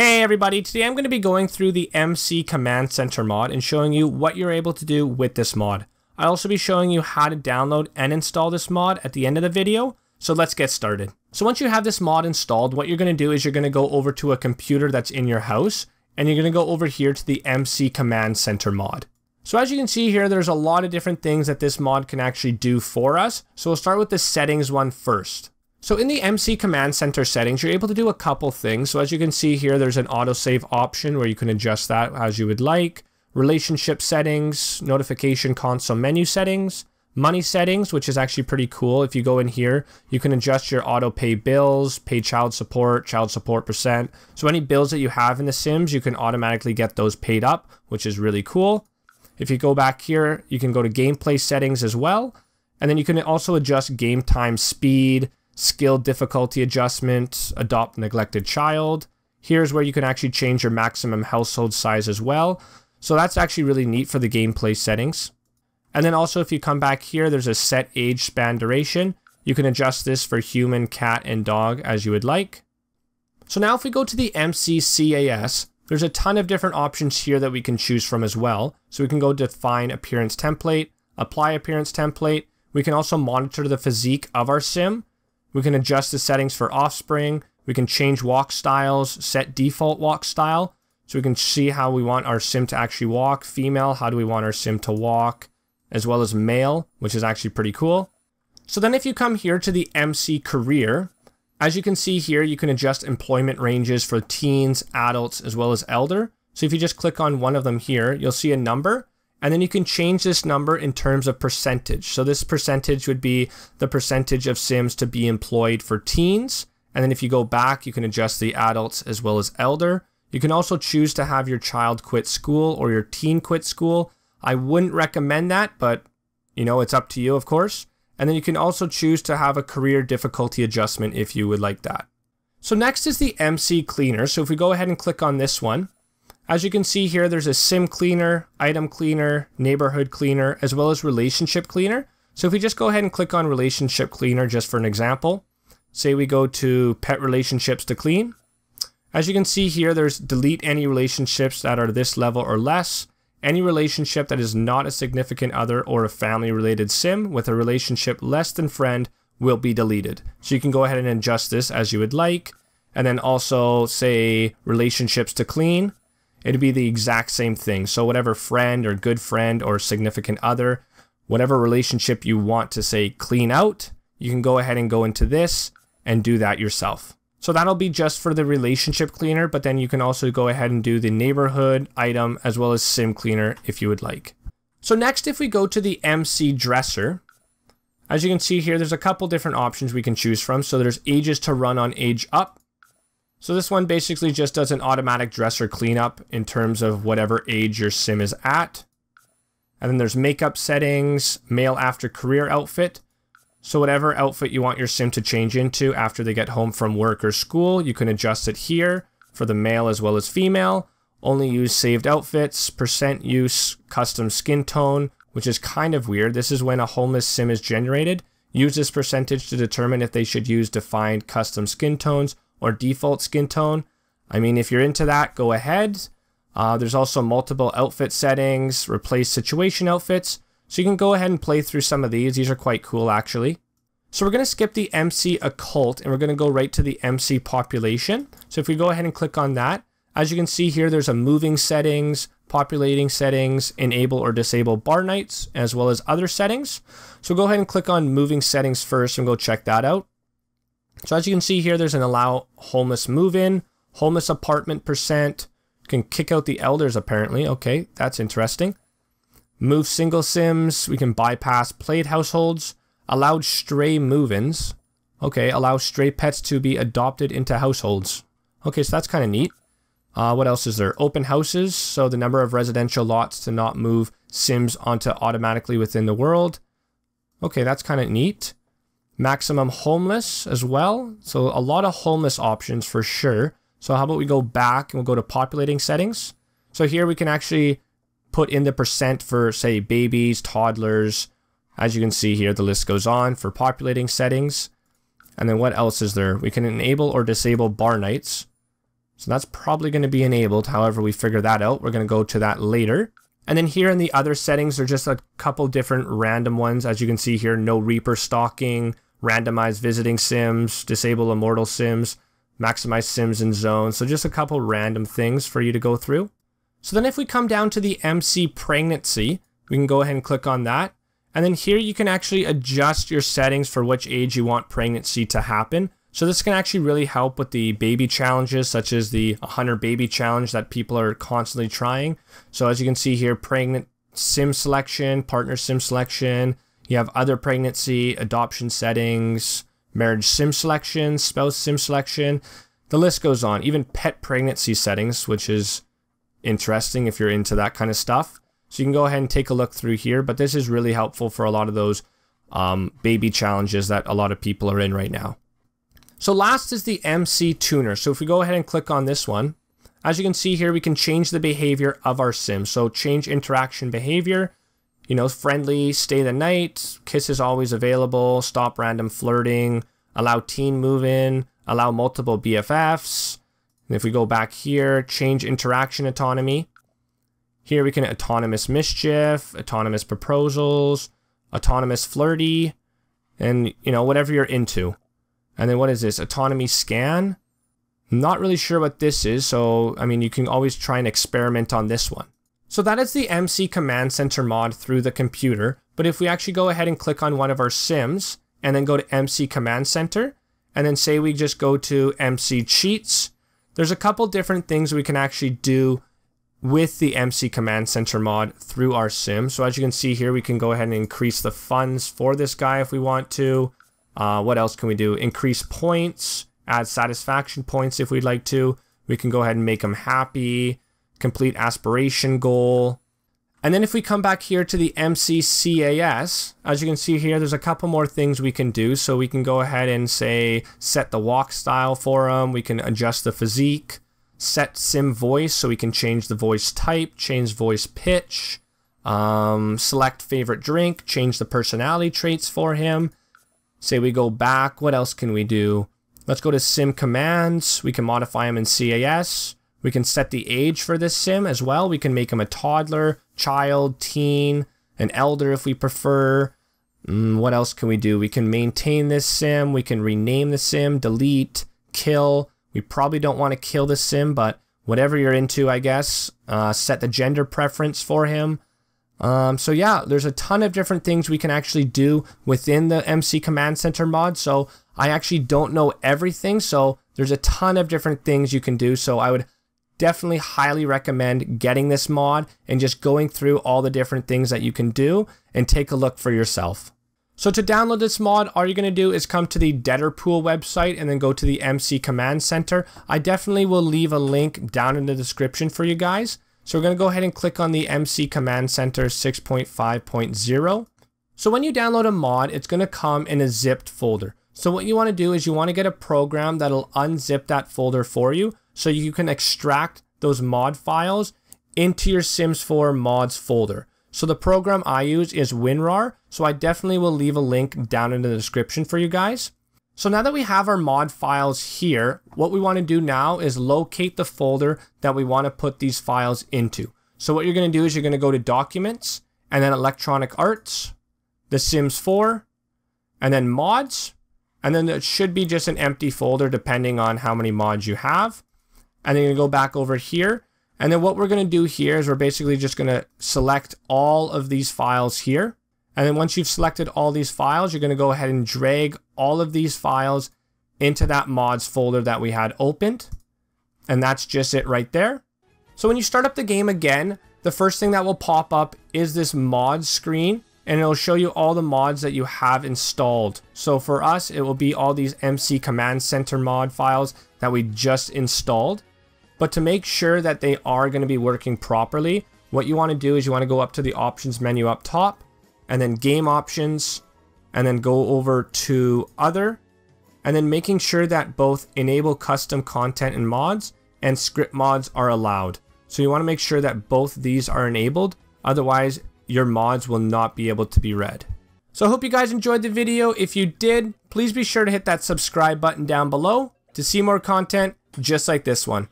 Hey everybody, today I'm going to be going through the MC Command Center mod and showing you what you're able to do with this mod. I'll also be showing you how to download and install this mod at the end of the video, so let's get started. So once you have this mod installed, what you're going to do is you're going to go over to a computer that's in your house, and you're going to go over here to the MC Command Center mod. So as you can see here, there's a lot of different things that this mod can actually do for us, so we'll start with the settings one first. So in the MC Command Center settings, you're able to do a couple things. So as you can see here, there's an autosave option where you can adjust that as you would like. Relationship settings, notification console menu settings, money settings, which is actually pretty cool. If you go in here, you can adjust your auto pay bills, pay child support percent. So any bills that you have in The Sims, you can automatically get those paid up, which is really cool. If you go back here, you can go to gameplay settings as well. And then you can also adjust game time speed, skill difficulty adjustment, adopt neglected child. Here's where you can actually change your maximum household size as well. So that's actually really neat for the gameplay settings. And then also if you come back here, there's a set age span duration. You can adjust this for human, cat, and dog as you would like. So now if we go to the MCCAS, there's a ton of different options here that we can choose from as well. So we can go define appearance template, apply appearance template. We can also monitor the physique of our sim. We can adjust the settings for offspring. We can change walk styles, set default walk style. So we can see how we want our sim to actually walk. Female, how do we want our sim to walk? As well as male, which is actually pretty cool. So then if you come here to the MC Career, as you can see here, you can adjust employment ranges for teens, adults, as well as elder. So if you just click on one of them here, you'll see a number. And then you can change this number in terms of percentage. So this percentage would be the percentage of Sims to be employed for teens. And then if you go back, you can adjust the adults as well as elder. You can also choose to have your child quit school or your teen quit school. I wouldn't recommend that, but you know, it's up to you, of course. And then you can also choose to have a career difficulty adjustment if you would like that. So next is the MC Cleaner. So if we go ahead and click on this one, as you can see here, there's a sim cleaner, item cleaner, neighborhood cleaner, as well as relationship cleaner. So if we just go ahead and click on relationship cleaner, just for an example, say we go to pet relationships to clean. As you can see here, there's delete any relationships that are this level or less, any relationship that is not a significant other or a family related sim with a relationship less than friend will be deleted. So you can go ahead and adjust this as you would like. And then also say relationships to clean. It'd be the exact same thing. So whatever friend or good friend or significant other, whatever relationship you want to say clean out, you can go ahead and go into this and do that yourself. So that'll be just for the relationship cleaner, but then you can also go ahead and do the neighborhood item as well as sim cleaner if you would like. So next, if we go to the MC dresser, as you can see here, there's a couple different options we can choose from. So there's ages to run on age up. So this one basically just does an automatic dresser cleanup in terms of whatever age your sim is at. And then there's makeup settings, male after career outfit. So whatever outfit you want your sim to change into after they get home from work or school, you can adjust it here for the male as well as female. Only use saved outfits, percent use custom skin tone, which is kind of weird. This is when a homeless sim is generated. Use this percentage to determine if they should use defined custom skin tones or default skin tone. I mean, if you're into that, go ahead. There's also multiple outfit settings, replace situation outfits. So you can go ahead and play through some of these. These are quite cool actually. So we're gonna skip the MC Occult and we're gonna go right to the MC Population. So if we go ahead and click on that, as you can see here, there's a moving settings, populating settings, enable or disable bar nights, as well as other settings. So go ahead and click on moving settings first and go check that out. So as you can see here, there's an allow homeless move-in, homeless apartment percent, can kick out the elders apparently. Okay, that's interesting. Move single sims, we can bypass played households, allowed stray move-ins. Okay, allow stray pets to be adopted into households. Okay, so that's kind of neat. What else is there? Open houses, so the number of residential lots to not move sims onto automatically within the world. Okay, that's kind of neat. Maximum homeless as well. So a lot of homeless options for sure. So how about we go back and we'll go to populating settings. So here we can actually put in the percent for say babies, toddlers. As you can see here, the list goes on for populating settings. And then what else is there? We can enable or disable bar nights. So that's probably going to be enabled. However we figure that out, we're going to go to that later. And then here in the other settings, there's just a couple different random ones. As you can see here, no Reaper stalking, randomize visiting Sims, disable immortal Sims, maximize Sims and zones. So just a couple random things for you to go through. So then if we come down to the MC pregnancy, we can go ahead and click on that. And then here you can actually adjust your settings for which age you want pregnancy to happen. So this can actually really help with the baby challenges, such as the 100 baby challenge that people are constantly trying. So as you can see here, pregnant sim selection, partner sim selection, you have other pregnancy, adoption settings, marriage sim selection, spouse sim selection, the list goes on. Even pet pregnancy settings, which is interesting if you're into that kind of stuff. So you can go ahead and take a look through here, but this is really helpful for a lot of those baby challenges that a lot of people are in right now. So last is the MC tuner. So if we go ahead and click on this one, as you can see here, we can change the behavior of our sim. So change interaction behavior, you know, friendly, stay the night, kiss is always available, stop random flirting, allow teen move in, allow multiple BFFs. And if we go back here, change interaction autonomy. Here we can autonomous mischief, autonomous proposals, autonomous flirty, and you know, whatever you're into. And then what is this? Autonomy scan? I'm not really sure what this is, so I mean, you can always try and experiment on this one. So that is the MC Command Center mod through the computer, but if we actually go ahead and click on one of our Sims, and then go to MC Command Center, and then say we just go to MC Cheats, there's a couple different things we can actually do with the MC Command Center mod through our Sim. So as you can see here, we can go ahead and increase the funds for this guy if we want to. What else can we do? Increase points, add satisfaction points if we'd like to. We can go ahead and make them happy, complete aspiration goal. And then if we come back here to the MCCAS, as you can see here, there's a couple more things we can do. So we can go ahead and say, set the walk style for them. We can adjust the physique, set sim voice. So we can change the voice type, change voice pitch, select favorite drink, change the personality traits for him. Say we go back, what else can we do? Let's go to sim commands. We can modify them in CAS. We can set the age for this sim as well. We can make him a toddler, child, teen, an elder if we prefer. What else can we do? We can maintain this sim. We can rename the sim, delete, kill. We probably don't want to kill this sim, but whatever you're into, I guess. Set the gender preference for him. So yeah, there's a ton of different things we can actually do within the MC Command Center mod. So I actually don't know everything. So there's a ton of different things you can do. So I would definitely highly recommend getting this mod and just going through all the different things that you can do and take a look for yourself. So to download this mod, all you're going to do is come to the Deaderpool website and then go to the MC Command Center. I definitely will leave a link down in the description for you guys. So we're going to go ahead and click on the MC Command Center 6.5.0. So when you download a mod, it's going to come in a zipped folder. So what you want to do is you want to get a program that'll unzip that folder for you so you can extract those mod files into your Sims 4 mods folder. So the program I use is WinRAR, so I definitely will leave a link down in the description for you guys. So now that we have our mod files here, what we want to do now is locate the folder that we want to put these files into. So what you're going to do is you're going to go to Documents, and then Electronic Arts, The Sims 4, and then Mods, and then it should be just an empty folder depending on how many mods you have. And then you're going to go back over here, and then what we're going to do here is we're basically just going to select all of these files here. And then once you've selected all these files, you're going to go ahead and drag all of these files into that mods folder that we had opened. And that's just it right there. So when you start up the game again, the first thing that will pop up is this mods screen, and it'll show you all the mods that you have installed. So for us, it will be all these MC Command Center mod files that we just installed. But to make sure that they are going to be working properly, what you want to do is you want to go up to the options menu up top, and then game options, and then go over to other, and then making sure that both enable custom content and mods and script mods are allowed. So you want to make sure that both these are enabled, otherwise your mods will not be able to be read. So I hope you guys enjoyed the video. If you did, please be sure to hit that subscribe button down below to see more content just like this one.